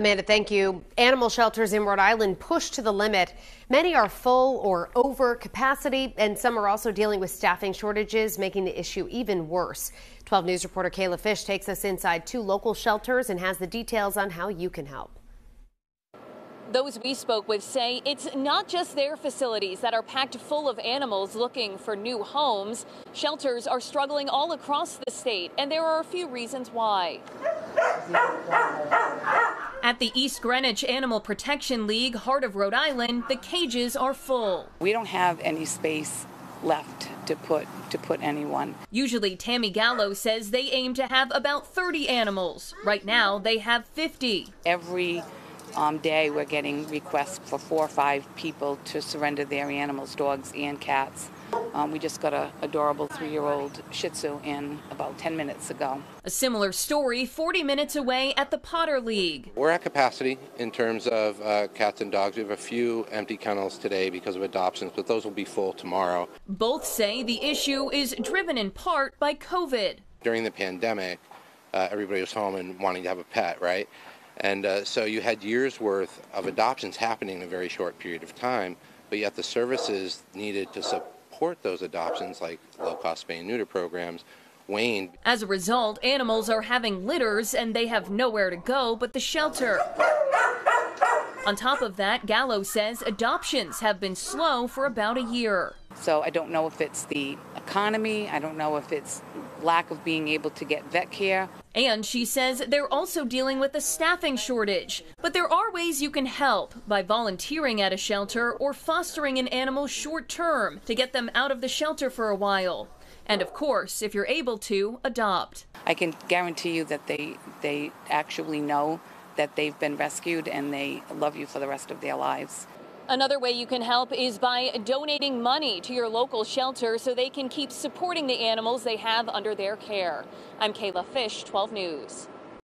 Amanda, thank you. Animal shelters in Rhode Island pushed to the limit. Many are full or over capacity, and some are also dealing with staffing shortages, making the issue even worse. 12 News reporter Kayla Fish takes us inside two local shelters and has the details on how you can help. Those we spoke with say it's not just their facilities that are packed full of animals looking for new homes. Shelters are struggling all across the state, and there are a few reasons why. At the East Greenwich Animal Protection League, heart of Rhode Island, the cages are full. We don't have any space left to put anyone. Usually, Tammy Gallo says they aim to have about 30 animals. Right now, they have 50. Every day, we're getting requests for 4 or 5 people to surrender their animals, dogs and cats. We just got an adorable 3-year-old Shih Tzu in about 10 minutes ago. A similar story 40 minutes away at the Potter League. We're at capacity in terms of cats and dogs. We have a few empty kennels today because of adoptions, but those will be full tomorrow. Both say the issue is driven in part by COVID. During the pandemic, everybody was home and wanting to have a pet, right? And so you had years worth of adoptions happening in a very short period of time, but yet the services needed to support those adoptions, like low-cost spay and neuter programs, waned. As a result, animals are having litters and they have nowhere to go but the shelter. On top of that, Gallo says adoptions have been slow for about a year. So I don't know if it's the economy, I don't know if it's lack of being able to get vet care. And she says they're also dealing with a staffing shortage. But there are ways you can help by volunteering at a shelter or fostering an animal short term to get them out of the shelter for a while. And of course, if you're able to, adopt. I can guarantee you that they actually know that they've been rescued and they love you for the rest of their lives. Another way you can help is by donating money to your local shelter so they can keep supporting the animals they have under their care. I'm Kayla Fish, 12 News.